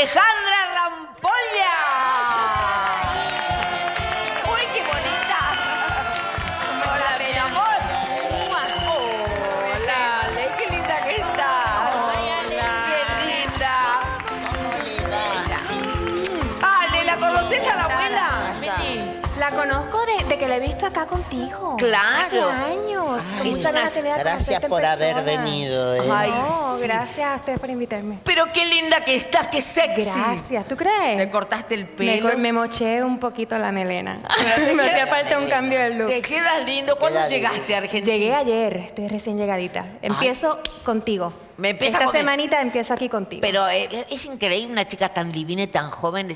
Alejandra Rampolla. ¡Uy, qué bonita! Hola, mi amor. Hola, qué linda que está. Qué linda. Ale, ¿la conoces a la abuela? La conozco de que la he visto acá contigo. Claro. Hace años. Ay, gracias por haber venido. Ay, no, sí. Gracias a ustedes por invitarme. Pero qué linda que estás, qué sexy. Gracias, ¿tú crees? Te cortaste el pelo. Me moché un poquito la melena. Me hacía falta un cambio de look. Te quedas lindo. ¿Cuándo llegaste a Argentina? Llegué ayer, estoy recién llegadita. Empiezo contigo. Esta semanita empiezo aquí contigo. Pero es increíble una chica tan divina y tan joven.